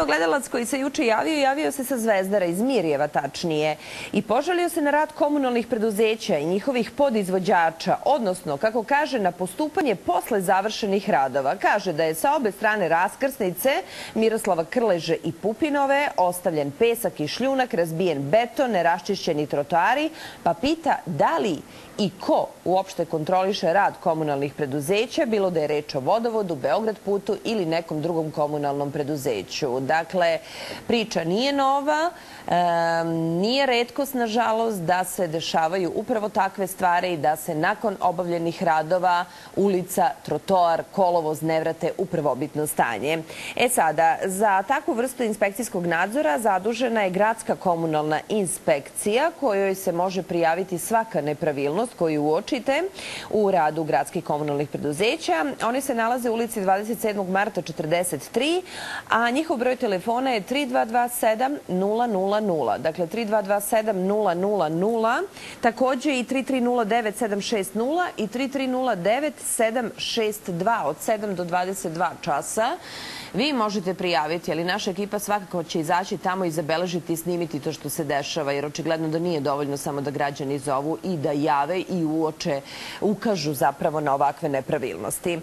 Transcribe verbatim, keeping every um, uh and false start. zapravo gledalac koji se juče javio, javio se sa Zvezdara, iz Mirijeva tačnije, i požalio se na rad komunalnih preduzeća i njihovih podizvođača, odnosno, kako kaže, na postupanje posle završenih radova. Kaže da je sa obe strane raskrsnice Miroslava Krleže i Pupinove ostavljen pesak i šljunak, razbijen beton, neraščišćeni trotoari, pa pita da li i ko uopšte kontroliše rad komunalnih preduzeća, bilo da je reč o Vodovodu, Beograd putu ili nekom drugom komunalnom preduzeću. Dakle, priča nije nova, nije retkost, nažalost, da se dešavaju upravo takve stvari i da se nakon obavljenih radova ulica, trotoar, kolovoz ne vrate u prvobitno stanje. E sada, za takvu vrstu inspekcijskog nadzora zadužena je gradska komunalna inspekcija, kojoj se može prijaviti svaka nepravilnost koju uočite u radu gradskih komunalnih preduzeća. Oni se nalaze u ulici dvadeset sedmog marta četrdeset tri, a njihov broj telefona je tri dva dva sedam nula nula nula. Dakle, tri dva dva sedam nula nula nula, takođe i tri tri nula devet sedam šest nula i tri tri nula devet sedam šest dva od sedam do dvadeset dva časa. Vi možete prijaviti, ali naša ekipa svakako će izaći tamo i zabeležiti i snimiti to što se dešava, jer očigledno da nije dovoljno samo da građani zovu i da jave i uoče, ukažu zapravo na ovakve nepravilnosti.